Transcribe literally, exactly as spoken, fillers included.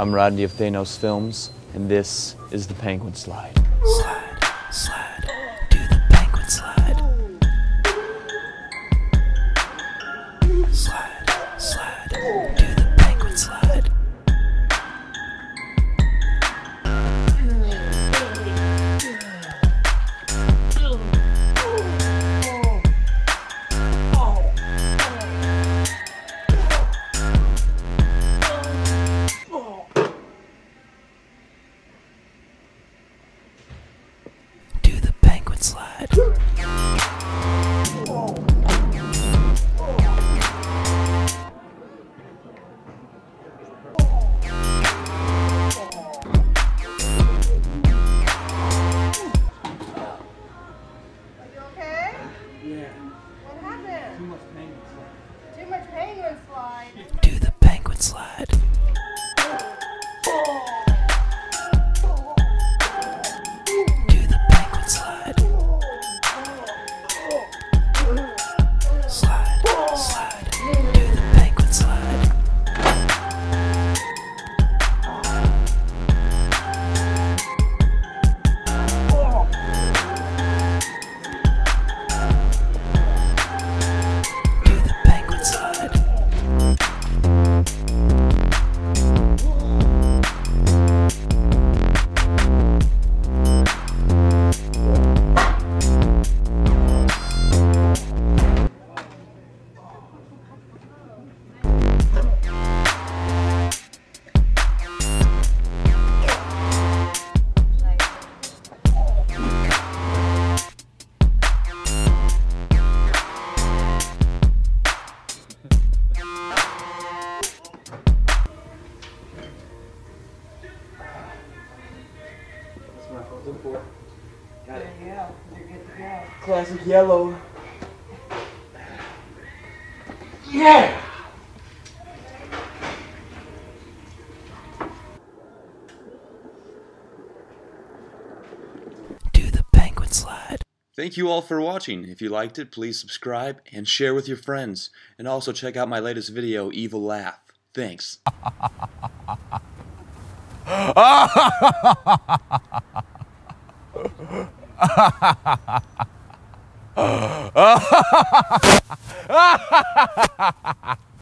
I'm Rodney of Thanos Films, and this is the Penguin Slide. Slide, slide, do the Penguin Slide. Slide, slide, do the Penguin Slide. Slide. Got there it. You go. You're good to go. Classic yellow. Yeah! Do the Penguin Slide. Thank you all for watching. If you liked it, please subscribe and share with your friends. And also check out my latest video, Evil Laugh. Thanks. Ah!